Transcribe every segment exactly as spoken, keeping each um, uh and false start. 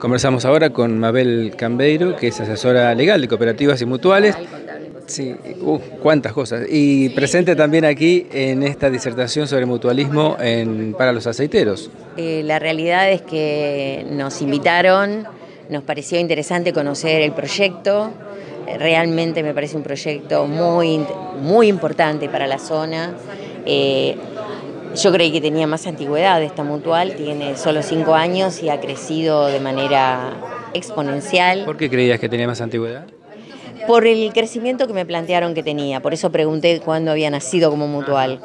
Conversamos ahora con Mabel Cambeiro, que es asesora legal de cooperativas y mutuales. Sí, uh, cuántas cosas. Y presente también aquí en esta disertación sobre mutualismo en, para los aceiteros. Eh, la realidad es que nos invitaron, nos pareció interesante conocer el proyecto. Realmente me parece un proyecto muy, muy importante para la zona. Eh, Yo creí que tenía más antigüedad esta mutual, tiene solo cinco años y ha crecido de manera exponencial. ¿Por qué creías que tenía más antigüedad? Por el crecimiento que me plantearon que tenía, por eso pregunté cuándo había nacido como mutual.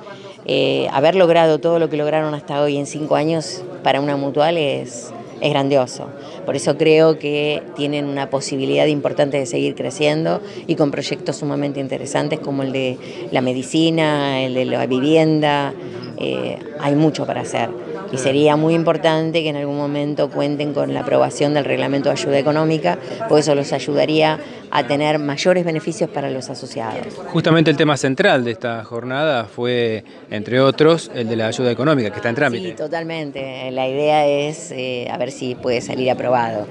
Eh, haber logrado todo lo que lograron hasta hoy en cinco años para una mutual es, es grandioso. Por eso creo que tienen una posibilidad importante de seguir creciendo y con proyectos sumamente interesantes como el de la medicina, el de la vivienda. Eh, hay mucho para hacer y sería muy importante que en algún momento cuenten con la aprobación del reglamento de ayuda económica, porque eso los ayudaría a tener mayores beneficios para los asociados. Justamente el tema central de esta jornada fue, entre otros, el de la ayuda económica que está en trámite. Sí, totalmente. La idea es eh, a ver si puede salir aprobado.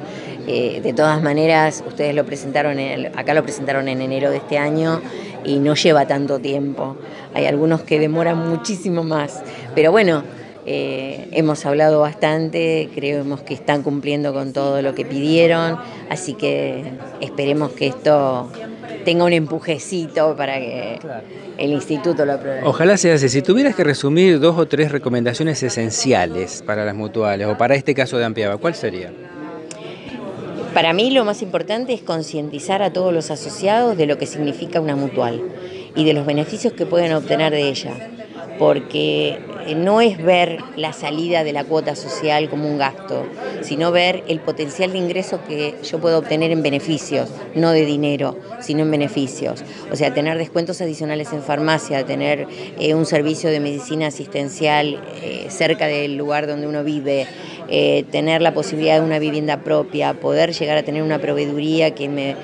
Eh, de todas maneras, ustedes lo presentaron, en el, acá lo presentaron en enero de este año y no lleva tanto tiempo. Hay algunos que demoran muchísimo más, pero bueno, eh, hemos hablado bastante, creemos que están cumpliendo con todo lo que pidieron, así que esperemos que esto tenga un empujecito para que el instituto lo apruebe. Ojalá sea así. Si tuvieras que resumir dos o tres recomendaciones esenciales para las mutuales o para este caso de AMPIAVA, ¿cuál sería? Para mí lo más importante es concientizar a todos los asociados de lo que significa una mutual y de los beneficios que pueden obtener de ella, porque no es ver la salida de la cuota social como un gasto, sino ver el potencial de ingreso que yo puedo obtener en beneficios, no de dinero, sino en beneficios. O sea, tener descuentos adicionales en farmacia, tener eh, un servicio de medicina asistencial eh, cerca del lugar donde uno vive, eh, tener la posibilidad de una vivienda propia, poder llegar a tener una proveeduría que me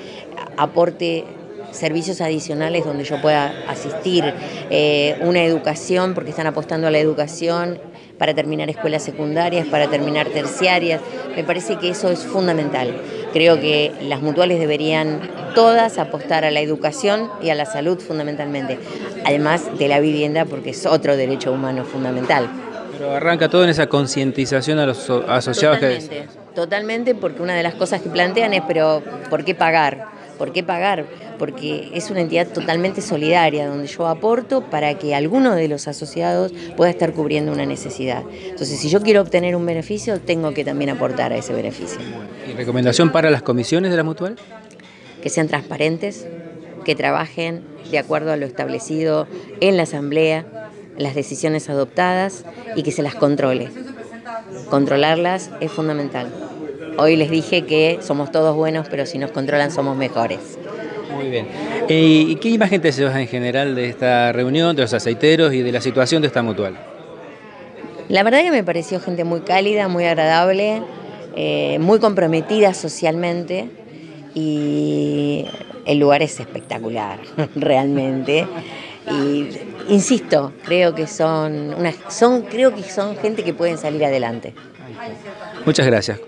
aporte servicios adicionales donde yo pueda asistir, eh, una educación, porque están apostando a la educación para terminar escuelas secundarias, para terminar terciarias. Me parece que eso es fundamental. Creo que las mutuales deberían todas apostar a la educación y a la salud fundamentalmente, además de la vivienda, porque es otro derecho humano fundamental. Pero arranca todo en esa concientización a los asociados. Totalmente, que... totalmente, porque una de las cosas que plantean es, pero ¿por qué pagar? ¿Por qué pagar? Porque es una entidad totalmente solidaria donde yo aporto para que alguno de los asociados pueda estar cubriendo una necesidad. Entonces, si yo quiero obtener un beneficio, tengo que también aportar a ese beneficio. ¿Y recomendación para las comisiones de la mutual? Que sean transparentes, que trabajen de acuerdo a lo establecido en la asamblea, las decisiones adoptadas y que se las controle. Controlarlas es fundamental. Hoy les dije que somos todos buenos, pero si nos controlan somos mejores. Muy bien. ¿Y qué imagen te llevas en general de esta reunión, de los aceiteros y de la situación de esta mutual? La verdad que me pareció gente muy cálida, muy agradable, eh, muy comprometida socialmente y el lugar es espectacular, realmente. Y insisto, creo que son, una, son, creo que son gente que pueden salir adelante. Muchas gracias.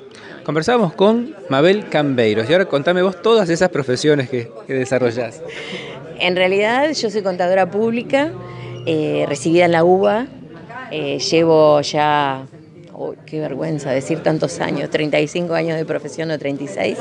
Conversamos con Mabel Cambeiro. Y ahora contame vos todas esas profesiones que, que desarrollás. En realidad yo soy contadora pública, eh, recibida en la U B A. Eh, llevo ya, oh, qué vergüenza decir tantos años, treinta y cinco años de profesión o treinta y seis,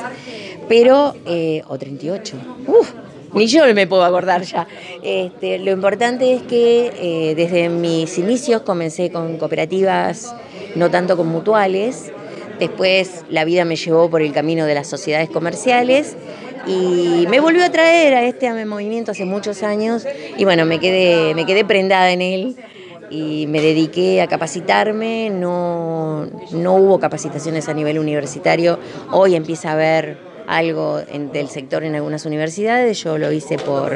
pero, eh, o treinta y ocho. Uf, ni yo me puedo acordar ya. Este, lo importante es que eh, desde mis inicios comencé con cooperativas, no tanto con mutuales. Después la vida me llevó por el camino de las sociedades comerciales y me volvió a traer a este movimiento hace muchos años y bueno, me quedé, me quedé prendada en él y me dediqué a capacitarme. No, no hubo capacitaciones a nivel universitario, hoy empieza a haber algo en, del sector en algunas universidades, yo lo hice por,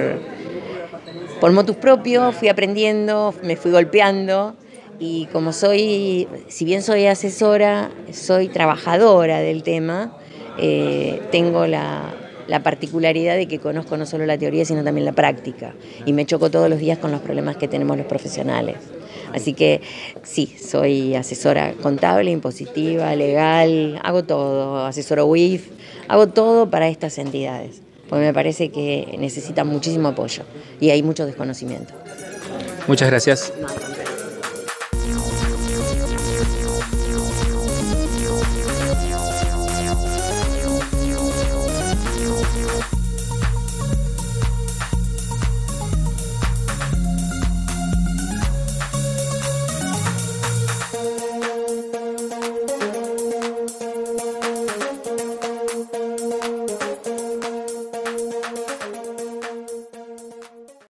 por motus propio, fui aprendiendo, me fui golpeando. Y como soy, si bien soy asesora, soy trabajadora del tema, eh, tengo la, la particularidad de que conozco no solo la teoría, sino también la práctica. Y me choco todos los días con los problemas que tenemos los profesionales. Así que sí, soy asesora contable, impositiva, legal, hago todo, asesoro U I F, hago todo para estas entidades, porque me parece que necesitan muchísimo apoyo y hay mucho desconocimiento. Muchas gracias.